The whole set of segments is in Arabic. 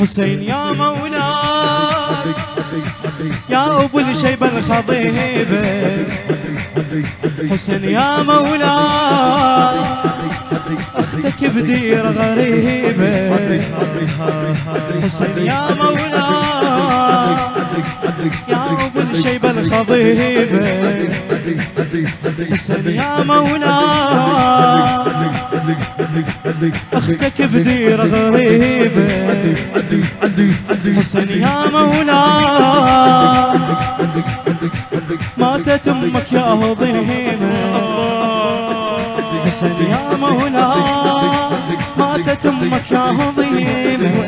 حسين يا مولاي يا ابو الشيبه الخضيبه، حسين يا مولاي اختك بدير غريبه، حسين يا مولاي يا ابو الشيبه الخضيبه، حسين يا مولاي اختك بدير غريبه، حسين يا مولاي ماتت امك يا هضيمه، حسين يا مولاي ماتت امك يا هضيمه،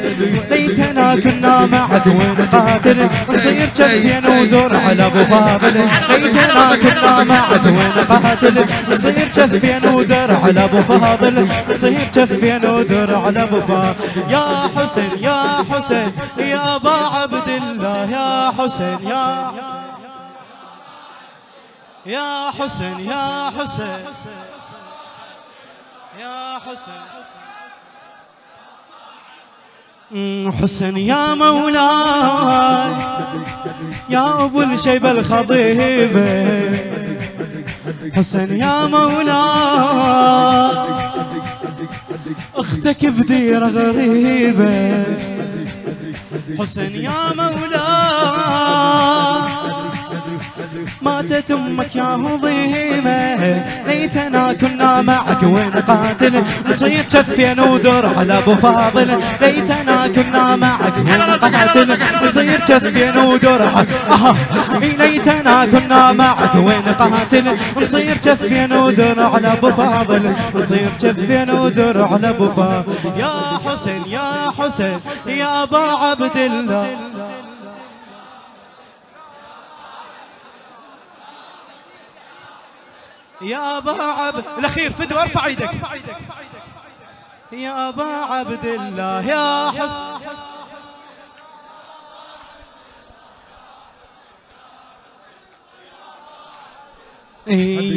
ليتنا كنا معدوين قاتل نصير جفين ودور على ابو فاضل، ليتنا كنا معدوين قاتل نصير جفين ودور على ابو فاضل، نصير جفين ودور على ابو فاضل. يا حسين يا حسين يا ابا عبد الله، يا حسين يا حسين يا حسين يا حسين حسين يا مولاي يا ابو الشيبه الخضيبه، حسين يا مولاي اختك بديره غريبه، حسين يا مولاي ماتت امك يا هضيمه، ليتنا كنا معك وين قاتل نصير جفين ودور على ابو فاضل، ليتنا كنا معك وين قاتل نصير جفين ودور اها، ليتنا كنا معك وين قاتل نصير جفين ودور على ابو فاضل، نصير جفين ودور على ابو فاضل. يا حسين يا حسين يا ابا عبد الله، يا أبا عبد الأخير فدوى ارفع ايدك، يا أبا عبد الله يا حسين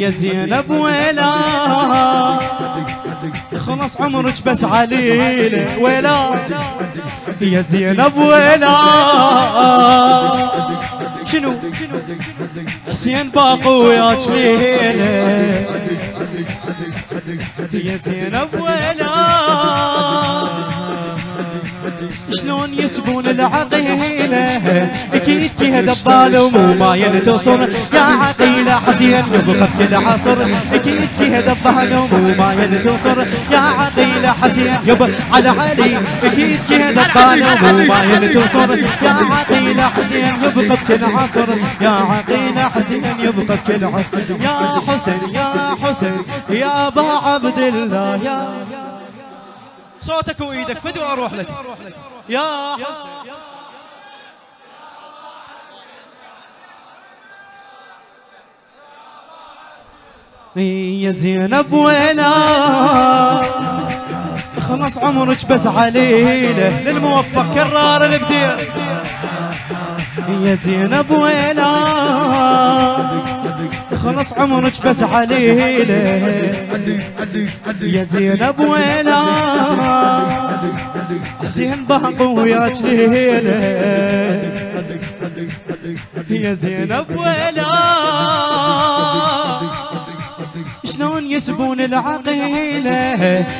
يا زينب ويلا خلاص عمرك بس عليله، ويلا يا زينب ويلا شنو حسين باقو وياك ليله، يا زينب ويلا شلون يسبون العقيله، اكيد كيهد الظالم وما ينتصر، يا عقيله حسين يفقد كل عصر، اكيد كيهد الظالم وما ينتصر، يا عقيله حسين يب على علي، اكيد كيهد الظالم وما ينتصر، يا عقيله حسين يفقد كل عصر، يا عقيله حسين يفقد كل عصر. يا حسين يا حسين يا ابا عبد الله، يا صوتك وايدك فدوى اروح لك، يا حسين يا زينب ويلا خلص عمرك بس عليله، للموفق كرار البديري، يا زينب ويلا خلص عمرك بس عليله، يا زينب ويلا حسين باقو وياك ليله، يا زينب ويلا شلون يسبون العقيله،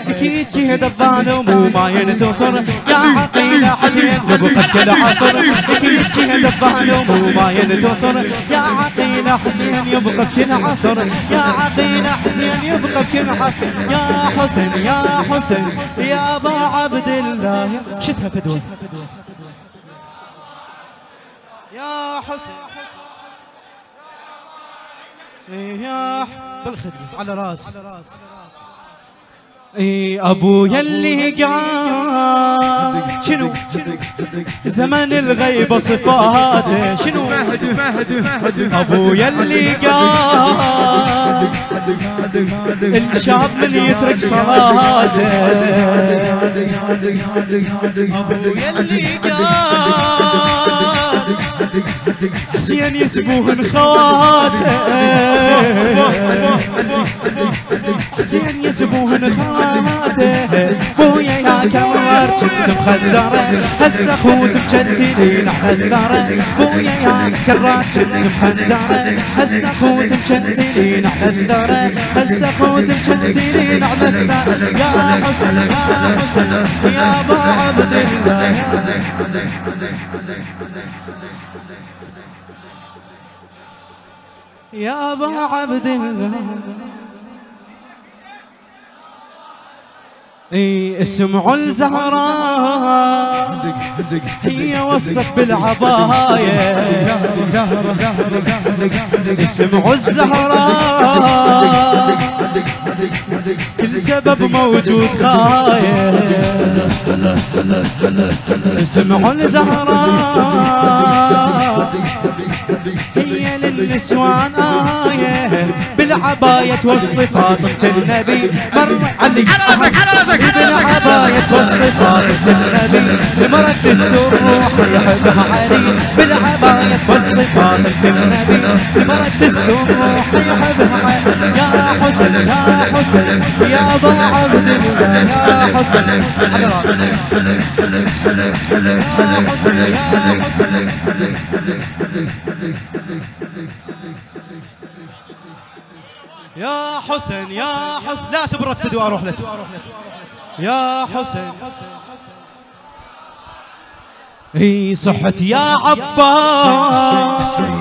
اكيد كيهد الظالم وما ينتصر، يا عقيله حسين يفقد كل عصر، اكيد كيهد الظالم وما ينتصر، يا عقيله حسين يفقد كل عصر، يا عقيله حسين يفقد كل عصر. يا حسين يا حسين يا ابا عبد الله، شتها فدوه، يا حسين يا بالخدمة على راسي، اي ابويا اللي قاعد شنو زمن الغيبه صفاته، شنو ابويا اللي قاعد الشعب من يترك صلاته، ابويا اللي قاعد حسين يسبوهن خواته، حسين يسبوهن خواته، بويا يا كرار كنت مخدره، هسه خوت مجندلين على الثرى، بويا يا كرار كنت مخدره، هسه خوت مجندلين على الثرى، هسه خوت مجندلين على الثرى، يا حسن يا حسن يا ابو عبد الله يا أبا عبد الله. اي اسمعوا الزهراء هي وصت بالعباية، اسمعوا الزهراء كل سبب موجود غاية، اسمعوا الزهراء هي للنسوان آية، بالعباية توصي فاطمة النبي، مر علي بالعباية توصي فاطمة النبي، المرة تستر روحي يحبها علي، بالعباية توصي فاطمة النبي، المرة تستر روحي يحبها علي، يا حسن يا حسن يا أبا عبد الله يا حسن على راسك، يا حسن يا حسن يا حسن يا حسن، لا تبرد فدوى اروح لك يا حسن. اي صحت يا عباس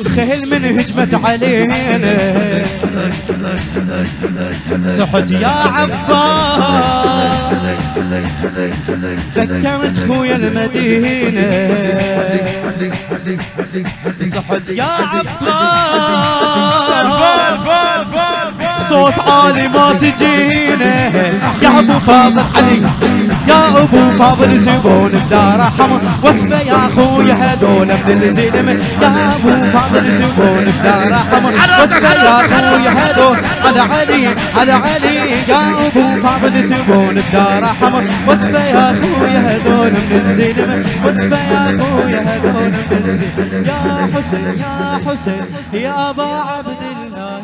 الخيل من هجمت علينا، صحت يا عباس ذكرت خويا المدينة، صحت يا عباس صوت عالي ما تجينا، يا ابو فاضل علي يا ابو فاضل زبون بلا رحم، وصفه يا اخوي هذول من الزلم، يا ابو فاضل زبون بلا رحم، وصفه يا اخوي هذول على علي على علي، يا ابو فاضل زبون بلا رحم، وصفه يا اخوي هذول من الزلم، وصفه يا اخوي هذول من الزلم، يا حسن يا حسن يا ابا عبد الله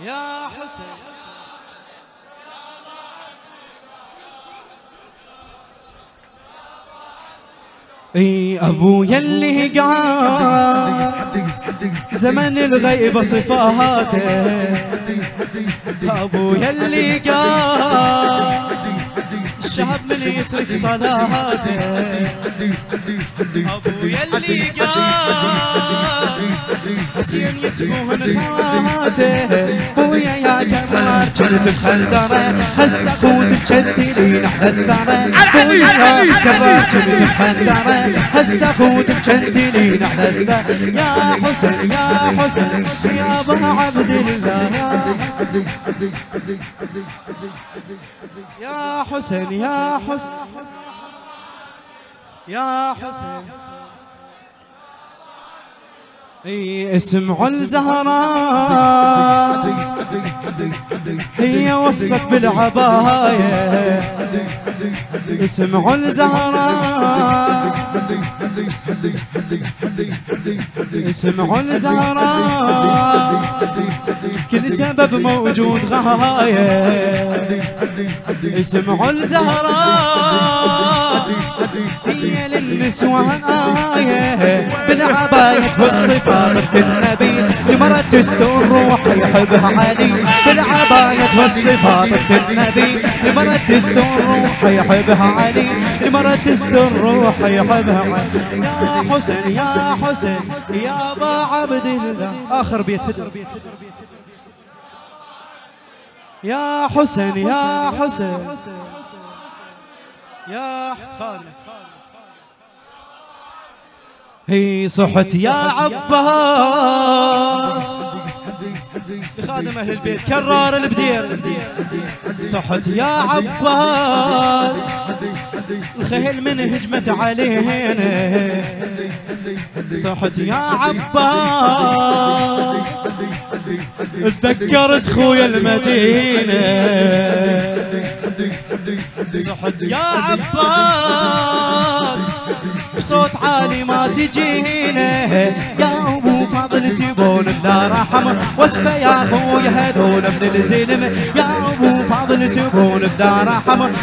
يا حسن. اي ابويا اللي قال زمن الغيبة صفاته، ابويا اللي قال الشعب من يترك صلاته، ابويا اللي قال حسين يسموهن خواته، بويا يا كرار كنت مخدره، هسه خوت مجندلين على الثرى، بويا يا كرار كنت مخدره، هسه خوت مجندلين على الثرى، يا حسن يا حسن يا ابا عبد الله يا حسن يا حسن يا حسن. اي اسمعوا الزهراء هي وصت بالعباية، اسمعوا الزهراء اسمعوا الزهراء كل سبب موجود غاية، اسمعوا الزهراء هي للنسوان آية، بالعباية توصي فاطمة النبي، المرة تستر روحي يحبها علي، بالعباية توصي فاطمة النبي، المرة تستر روحي يحبها علي، المرة تستر روحي يحبها علي، يا حسن يا حسن يا أبا عبد الله. آخر بيت فدر يا حسن يا حسن يا خالد. هي صحت يا عباس لخادم اهل البيت كرار البدير، صحت يا عباس الخيل من هجمت علينا، صحت يا عباس تذكرت خويا المدينة، يا عباس بصوت عالي ما تجينا يا ابو فاضل سيبون لا رحمه وصفه يا اخوي هذول من الزلمه يا ابو فاضل سيبون بدار رحمه